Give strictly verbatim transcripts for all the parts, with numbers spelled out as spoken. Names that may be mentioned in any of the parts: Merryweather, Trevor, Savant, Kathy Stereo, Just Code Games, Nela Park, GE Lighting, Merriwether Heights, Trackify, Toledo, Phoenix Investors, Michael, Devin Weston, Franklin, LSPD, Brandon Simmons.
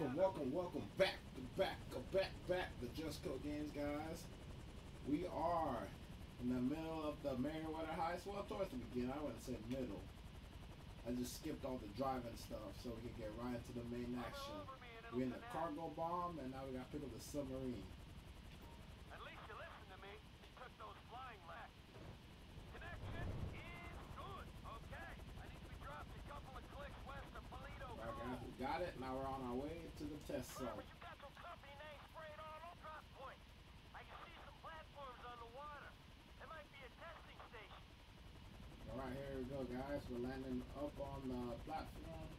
Welcome, welcome, welcome back, back, back, back to Just Code Games, guys. We are in the middle of the Merriwether Heights. Well, towards the beginning, I wouldn't say middle. I just skipped all the driving stuff so we can get right into the main action. We're in the cargo bomb, and now we gotta pick up the submarine. At least you listened to me. You took those flying laps. Connection is good. Okay, I need to be dropped a couple of clicks west of Toledo. All right, guys, we got it. Now we're on our way to the test site. Trevor, you got some company names sprayed on all drop points. I can see some platforms on the water. There might be a testing station. All right, here we go, guys. We're landing up on the platform.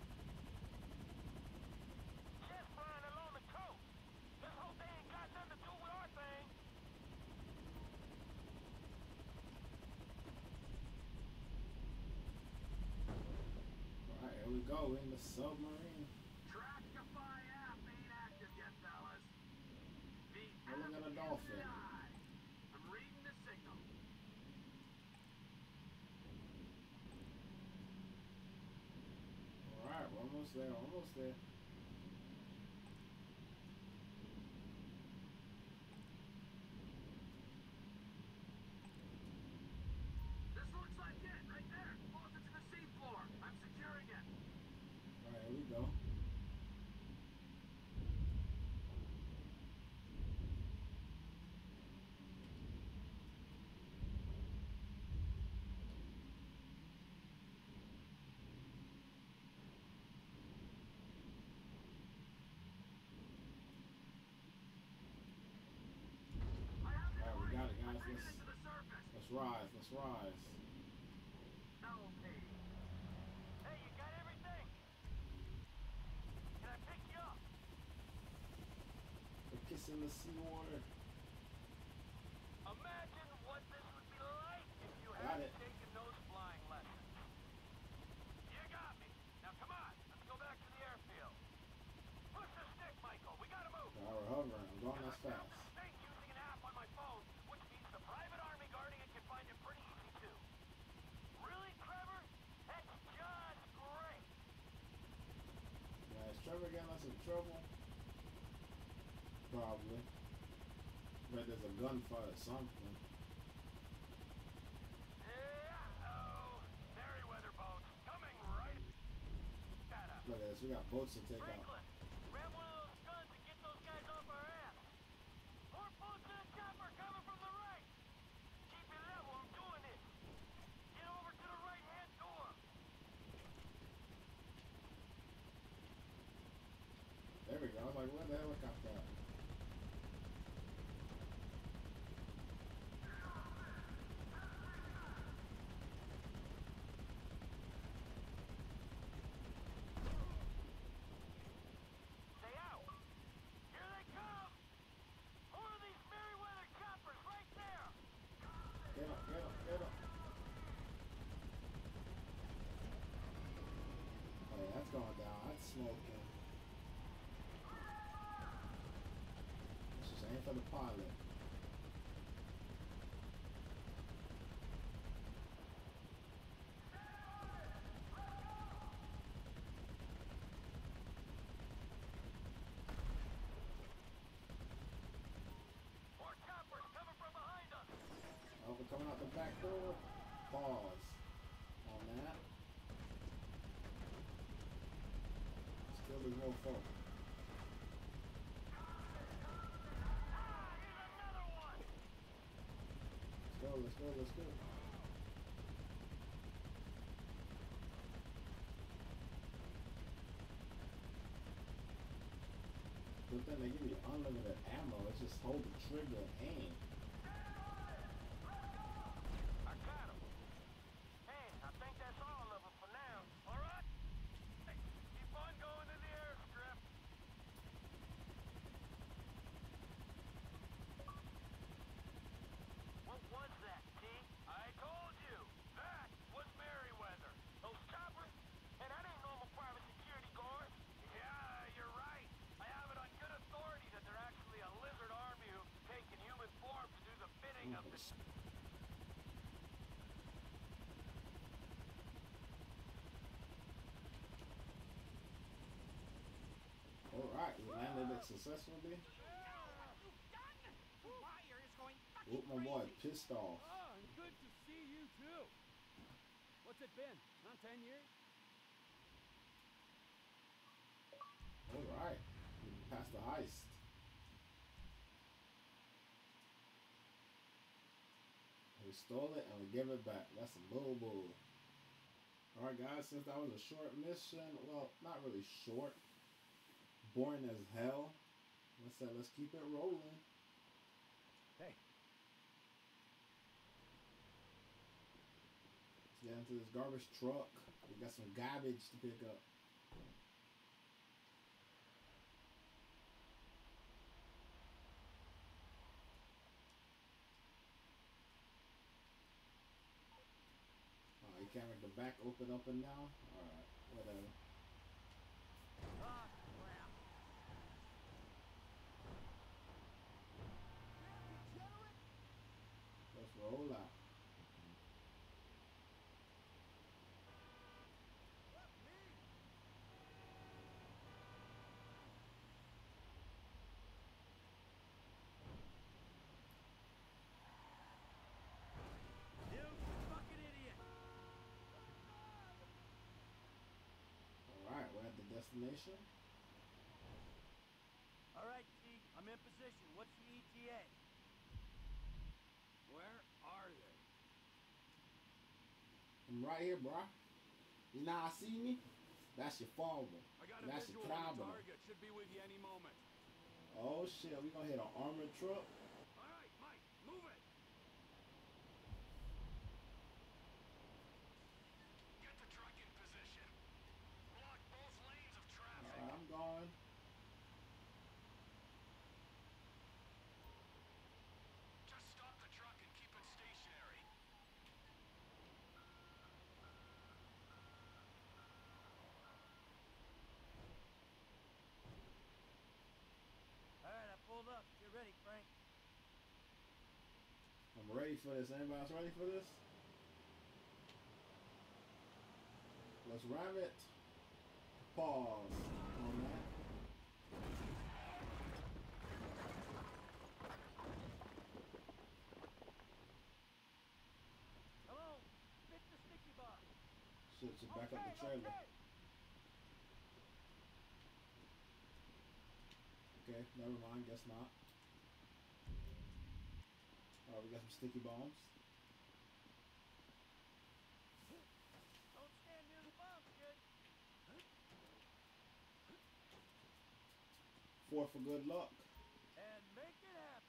Just flying along the coast. This whole thing ain't got nothing to do with our thing. All right, here we go. We're in the submarine. Trackify app ain't active yet, fellas. We're looking at a dolphin. I'm reading the signal. Alright, we're almost there, almost there. This looks like it, right there. Well, if it's the seafloor, I'm securing it. Alright, here we go. Guys, let's, let's rise, let's rise. Hey, you got everything? Can I pick you up? We're kissing the seawater. Imagine what this would be like if you hadn't taken those flying lessons. You got me. Now come on, let's go back to the airfield. Push the stick, Michael. We gotta move. Now we're hovering. I'm going as fast. Using an app on my phone, which means the private army guarding it can find it pretty easy too. Really, Trevor? That's just great. Yeah, is Trevor getting us in trouble? Probably. But there's a gunfight or something. Yeah-oh. Merryweather boats coming right at us. Look at this. We got boats to take Franklin, out. Grab one of those guns and get those guys off our ass. More boats to the chopper coming from the right! Keep it up while I'm doing this! Get over to the right-hand door! There we go, I was like, where the helicopter at? Get up, get up, get up. Oh, yeah, that's going down. That's smoking. This is aim for the pilot. We're coming out the back door. Pause on that. Still the real folk. Ah, here's another one. Let's go, let's go, let's go. Good thing they give you unlimited ammo. It's just hold the trigger and aim. I think that's all of them for now. All right? Hey, keep on going to the airstrip. What was that, T? I told you. That was Merryweather. Those choppers? Hey, that ain't normal private security guards. Yeah, you're right. I have it on good authority that they're actually a lizard army who've taken human form to do the bidding of the... shot and landed it successfully. Whoop, my boy pissed off. Oh, good to see you too. What's it been? Not ten years? Alright. We passed the heist. We stole it and we give it back. That's a bull bull. Alright guys, since that was a short mission, well, not really short. Boring as hell. Let's say let's keep it rolling. Hey. Let's get into this garbage truck. We got some garbage to pick up. Can't make the back open up and now? Alright, whatever. Ah, crap. Let's roll out. Destination. All right, T, I'm in position. What's the E T A? Where are they? I'm right here, bro. You now I see me? That's your father. I got a That's visual your problem. On the target. Should be with you any moment. Oh shit, we gonna hit an armored truck? All right, Mike, move it. Get the truck in position. Block both lanes of traffic. All right, I'm gone. Just stop the truck and keep it stationary. All right, I pulled up. Get ready, Frank. I'm ready for this. Anybody else ready for this? Let's ram it. Pause on that. Hello, fit the sticky box. Shit, should back okay, up the trailer. Okay. okay, never mind, guess not. Alright, we got some sticky bombs. Don't stand near the bombs, kid. Four for good luck. And make it happen.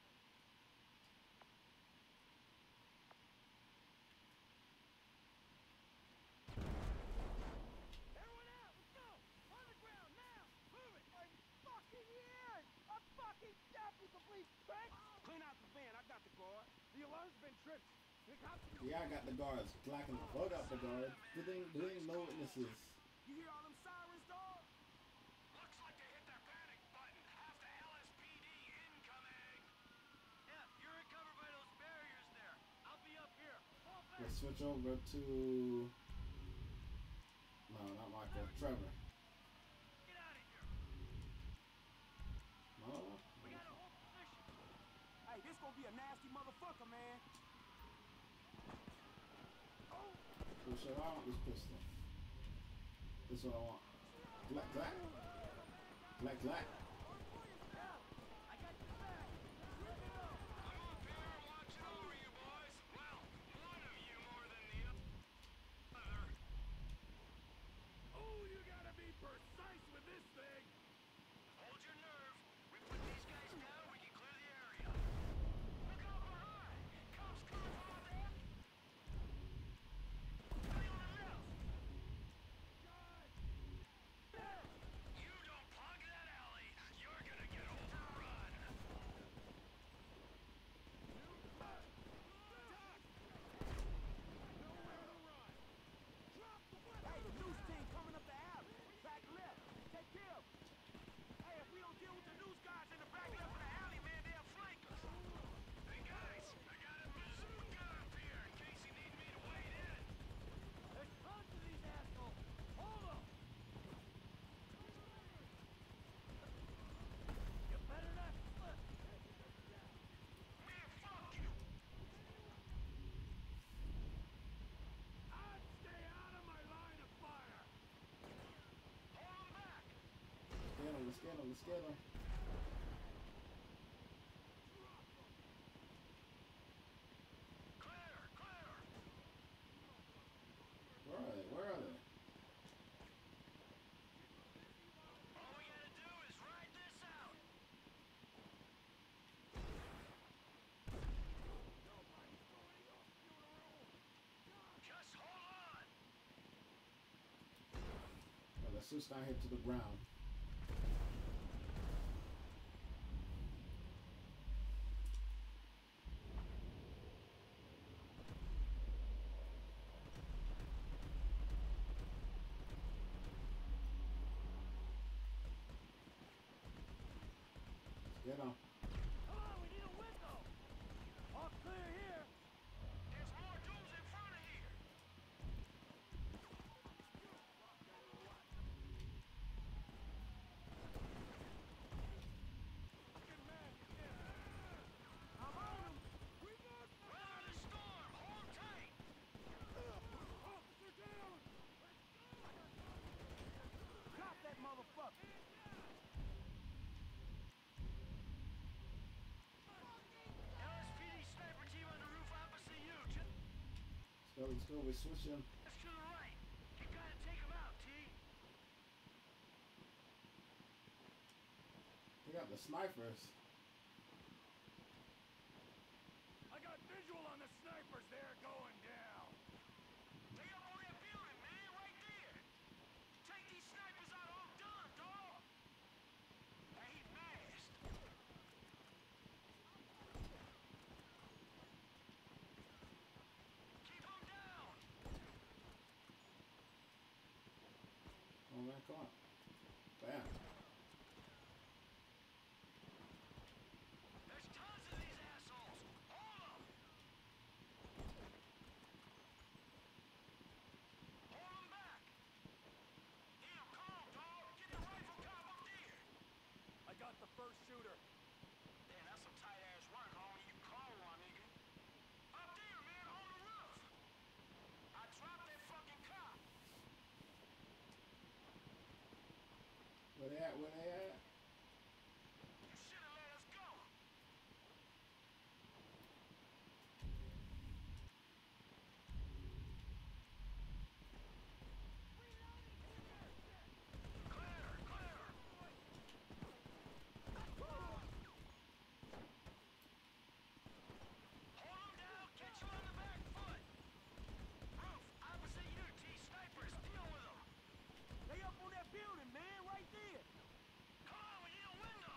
Everyone out, let's go! On the ground now! Move it! Are you fucking here? I'm fucking stabbed with the police, prick! Clean out the van, I got the guard. The alarm's been tripped. Yeah, I got the guards. Blacking the fuck out the guard. There ain't, there ain't no witnesses. You hear all them sirens, dog? Looks like they hit their panic button. Half the L S P D incoming. Yeah, you're recovered by those barriers there. I'll be up here. Let's switch over to... No, not Michael. Trevor. Get out of here. No. We got a whole position. Hey, this gonna be a nasty motherfucker, man. Oh. So shit, I want this pistol. This is what I want. Black, black. Black, black. I got your back. I'm up here watching over you boys. Well, one of you more than the other. Oh, you gotta be precise with this thing. Hold your nerve. We put these guys down, we can clear the area. Look out behind. Cops coming from the back. Anyone else? You don't plug that alley. let's get him, let's get him. Clear, clear. Where are they? Where are they? All we gotta do is ride this out. Nobody's going off your road. Just hold on. Well, let's just not hit to the ground. Get on. Come on, we need a window. All clear here. There's more dudes in front of here. I'm on him. We're out of storm. Hold tight. Officer down. Drop that motherfucker. Team on the roof opposite you. Let's go, let's go, we're switching. Let's to the right. You gotta take him out, T. They got the snipers. I got visual on the snipers. They're going down. They got all that building, man, right there. Take these snipers out all done, dog. They ain't masked. Come on, come on. Bam. There's tons of these assholes. Hold them. Hold them back. Damn, calm, dog. Get that rifle cop up there. I got the first shooter. Damn, that's some tight ass work, homie. You call one, nigga. Up there, man, on the roof. I dropped that fucking cop. Where they at? Where they at? You should have let us go. Clear, clear. Hold him down. Catch him on the back foot. Roof, opposite you, T. Snipers, deal with them. They up on that building, man, right there. Come on, we need a window.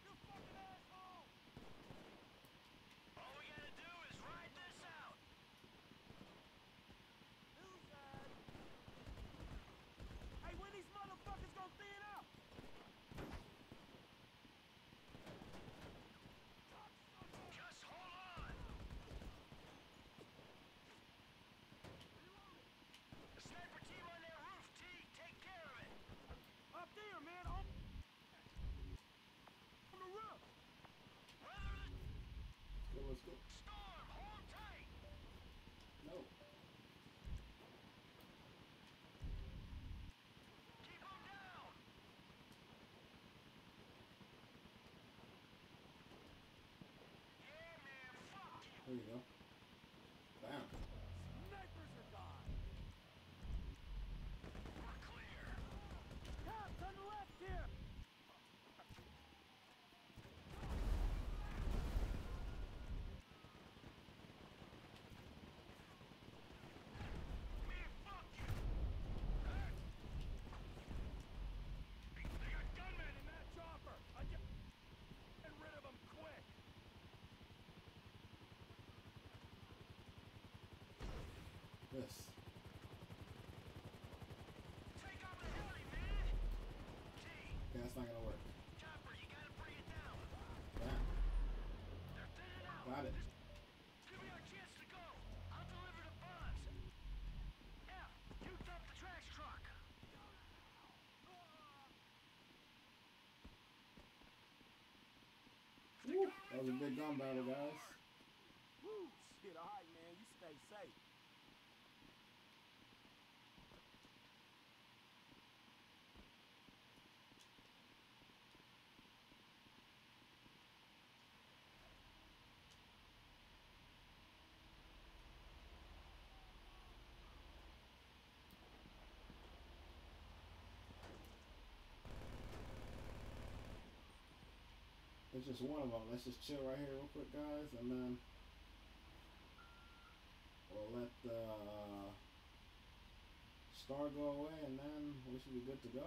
You fucking asshole. All we gotta do is ride this out. Loser. Hey, when these motherfuckers gonna thin up? Just hold on. Sniper team on that roof, T. Take care of it. Up there, man. On, on the roof. Weather the go, let's go. Storm, hold tight. No. Keep them down. Yeah, man. Fuck. There you go. Bam. Snipers are gone. Cops on the left here! Man, fuck you! Hey. They got gunmen in that chopper! I get, get rid of them quick! Yes. Yeah, that's not gonna work. Chopper, you gotta bring it down. Wow. They're thinning out. Got it. Give me our chance to go. I'll deliver the bombs. Yeah, you dump the trash truck. Woo, that was a big gun battle, guys. Woo, shit, alright, man. You stay safe. It's just one of them. Let's just chill right here real quick, guys, and then we'll let the uh, star go away, and then we should be good to go.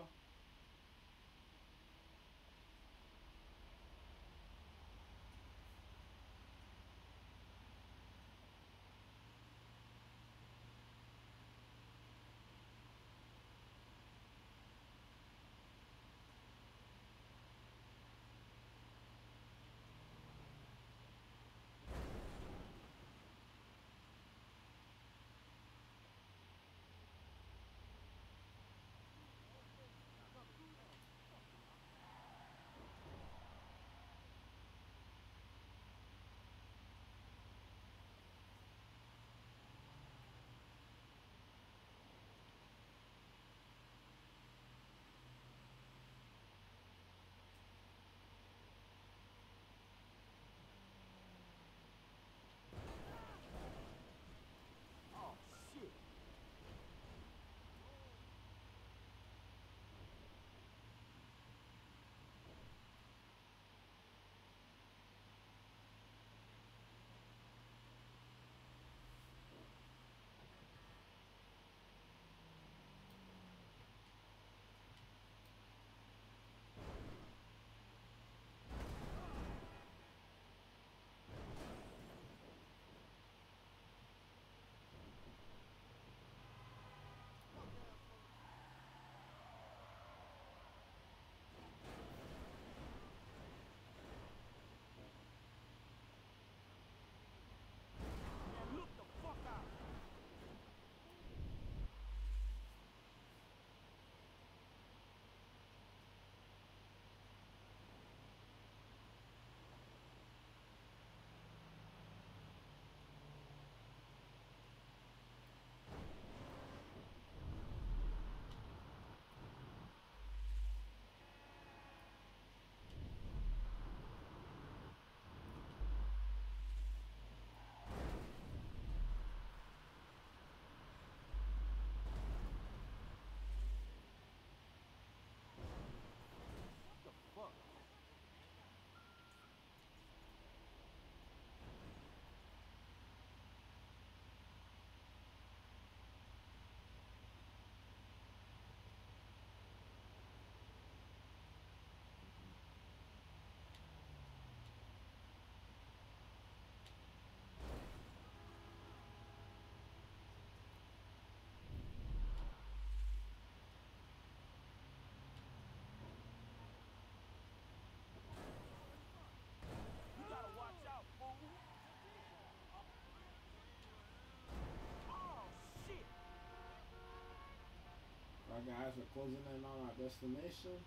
Alright guys, we're closing in on our destination.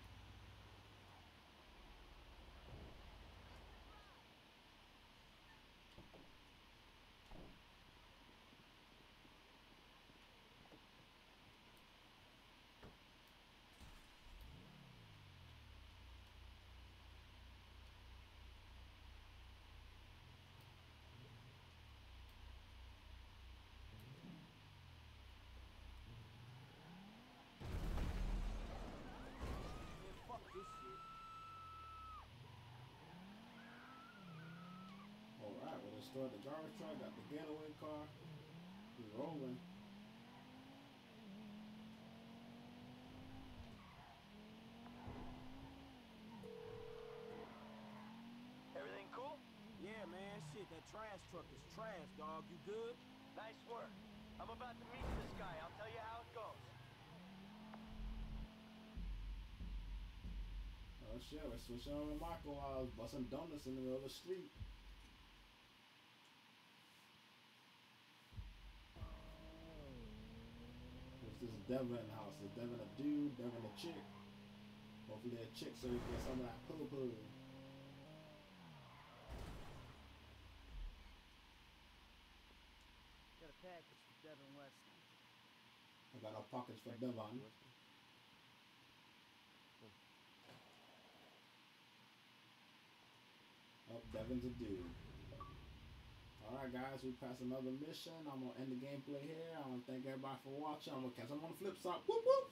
Alright, we destroyed the garbage truck, got the getaway car. We're rolling. Everything cool? Yeah, man, shit, that trash truck is trash, dog. You good? Nice work. I'm about to meet this guy. I'll tell you how it goes. Oh shit, we're switching on to Michael while I was busting donuts in the middle of the street. What's this Devin in the house? Is Devin a dude? Devin a chick? Hopefully they're a chick so you get some of that poo poo. Got a package for Devin Weston. I got a package for Devin. Oh, Devin's a dude. Alright guys, we passed another mission. I'm going to end the gameplay here. I want to thank everybody for watching. I'm going to catch them on the flip side. Whoop whoop!